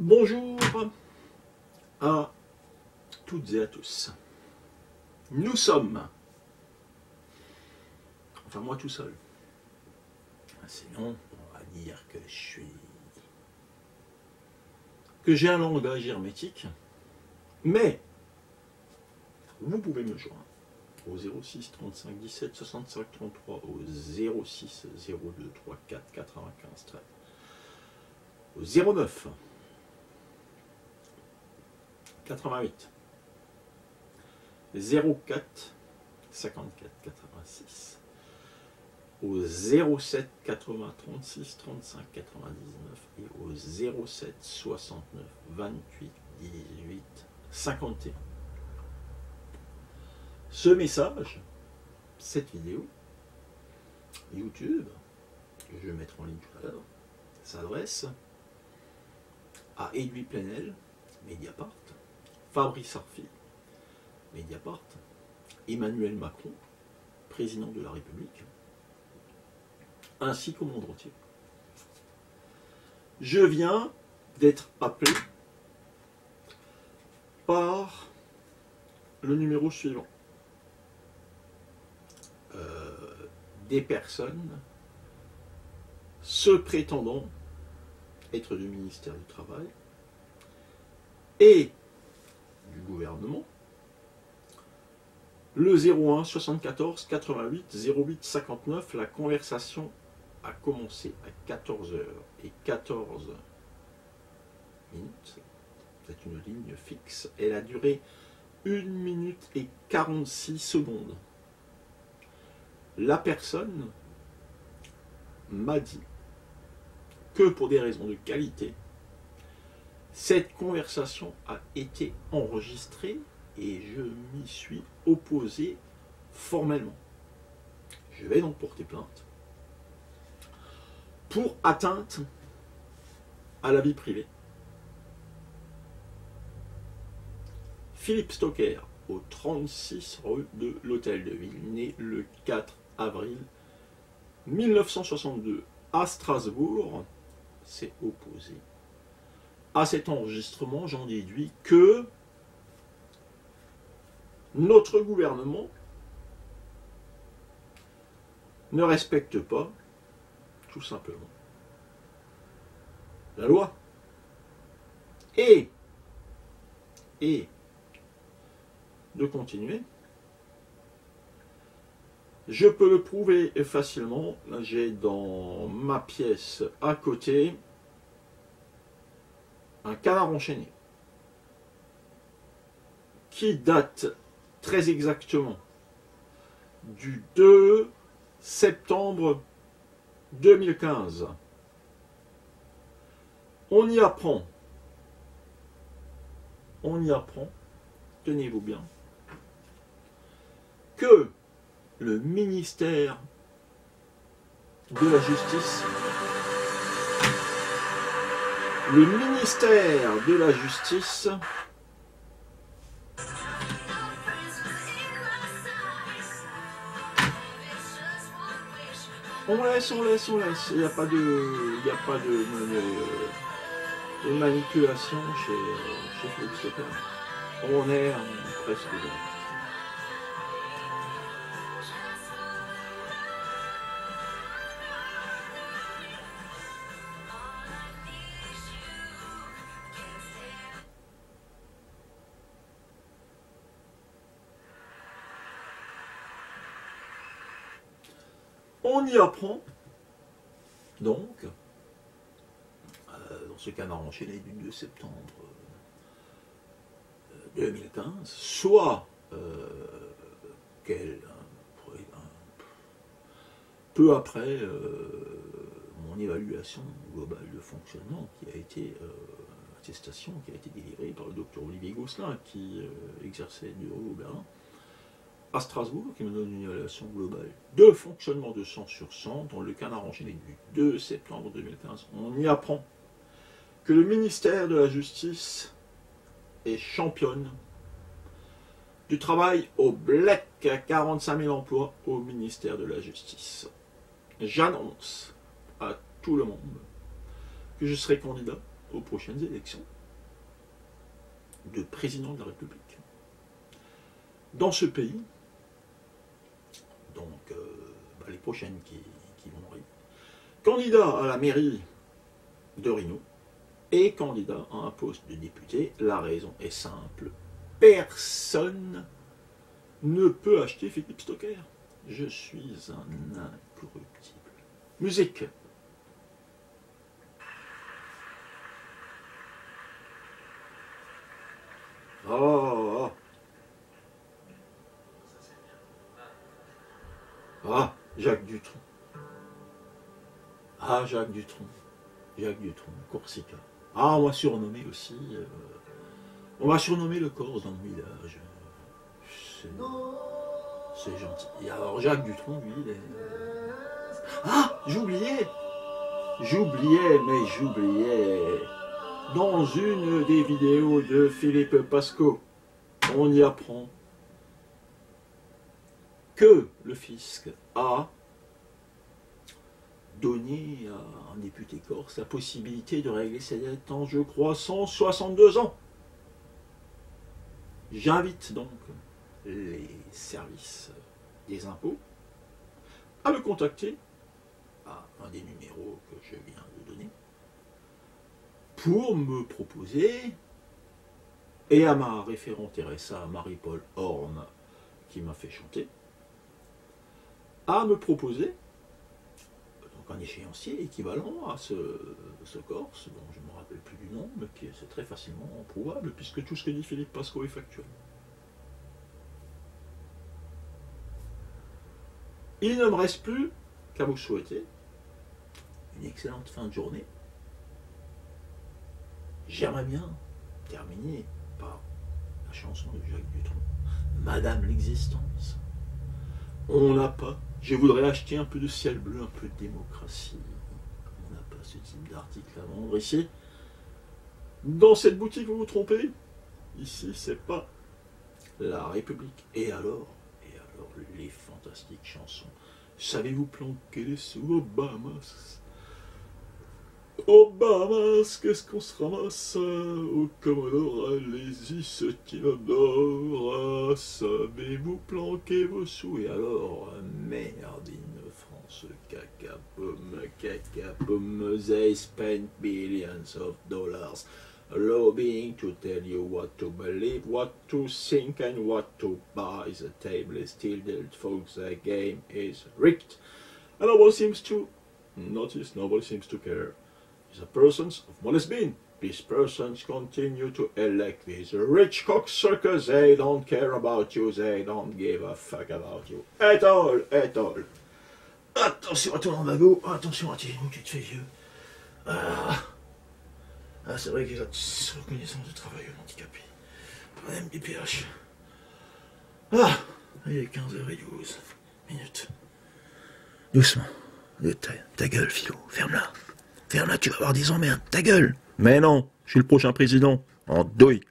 Bonjour à toutes et à tous. Nous sommes, enfin moi tout seul, sinon on va dire que j'ai un langage hermétique, mais vous pouvez me joindre au 06 35 17 65 33, au 06 02 34 95 13, au 09 88 04 54 86 au 07 80 36 35 99 et au 07 69 28 18 51. Ce message, cette vidéo, YouTube, que je vais mettre en ligne tout à l'heure, s'adresse à Edwy Plenel, Mediapart, Fabrice Arfi, Mediapart, Emmanuel Macron, président de la République, ainsi qu'au monde entier. Je viens d'être appelé par le numéro suivant. Des personnes se prétendant être du ministère du Travail et du gouvernement, le 01 74 88 08 59, la conversation a commencé à 14h14. C'est une ligne fixe. Elle a duré 1 minute et 46 secondes. La personne m'a dit que pour des raisons de qualité, cette conversation a été enregistrée et je m'y suis opposé formellement. Je vais donc porter plainte pour atteinte à la vie privée. Philippe Stocker, au 36 rue de l'Hôtel de Ville, né le 4 avril 1962 à Strasbourg, s'est opposé à cet enregistrement. J'en déduis que notre gouvernement ne respecte pas, tout simplement, la loi. Et de continuer, je peux le prouver facilement. J'ai dans ma pièce à côté un canard enchaîné qui date très exactement du 2 septembre 2015. On y apprend, tenez-vous bien, que le ministère de la Justice On laisse, il n'y a pas de manipulation chez Philippe Stocker. On est presque là. On y apprend, donc, dans ce canard enchaîné du 2 septembre 2015, soit peu après mon évaluation globale de fonctionnement qui a été, attestation qui a été délivrée par le docteur Olivier Gosselin, qui exerçait du bureau au Bérin, à Strasbourg, qui me donne une évaluation globale de fonctionnement de 100 sur 100, dans le Canard enchaîné du 2 septembre 2015, on y apprend que le ministère de la Justice est championne du travail au black, 45 000 emplois au ministère de la Justice. J'annonce à tout le monde que je serai candidat aux prochaines élections de président de la République. Dans ce pays, donc les prochaines qui vont arriver, candidat à la mairie de Rhino et candidat à un poste de député, la raison est simple, personne ne peut acheter Philippe Stocker. Je suis un incorruptible. Musique. Oh. Ah, Jacques Dutronc. Ah, Jacques Dutronc. Jacques Dutronc, Corsica. Ah, on m'a surnommé aussi. On m'a surnommé le Corse dans le village. C'est gentil. Et alors, Jacques Dutronc, lui, il est... Ah, j'oubliais. J'oubliais. Dans une des vidéos de Philippe Pascot, on y apprend que le fisc a donné à un député corse la possibilité de régler ses dettes en, je crois, 162 ans. J'invite donc les services des impôts à le contacter, à un des numéros que je viens de donner, pour me proposer, et à ma référente Teresa Marie-Paul Horn, qui m'a fait chanter, à me proposer donc un échéancier équivalent à ce Corse, dont je ne me rappelle plus du nom, mais qui c'est très facilement prouvable, puisque tout ce que dit Philippe Pascot est factuel. Il ne me reste plus qu'à vous souhaiter une excellente fin de journée. J'aimerais bien terminer par la chanson de Jacques Dutronc, Madame l'existence. On n'a pas, je voudrais acheter un peu de ciel bleu, un peu de démocratie. On n'a pas ce type d'article à vendre ici. Dans cette boutique, vous vous trompez. Ici, c'est pas la République. Et alors, les fantastiques chansons. Savez-vous planquer les sous Obamas? Obamas, qu'est-ce qu'on se ramasse au Commodore, allez-y, ce qui m'adore. Savez-vous planquer vos sous? Et alors, merdine France, caca pomme, they spent billions of dollars lobbying to tell you what to believe, what to think and what to buy. The table is tilted, folks, the game is rigged. And nobody seems to notice, nobody seems to care. The persons of modest means, these persons continue to elect these rich cocksuckers. They don't care about you, they don't give a fuck about you at all. Attention à ton embargo, attention à tes genoux, tu te fais vieux. Ah c'est vrai qu'il y a la reconnaissance du travailleur handicapé, par MDPH. Il est 15h12. Doucement, ta gueule, Philo, ferme-la. Tu vas avoir des emmerdes, ta gueule. Mais non, je suis le prochain président, en douille.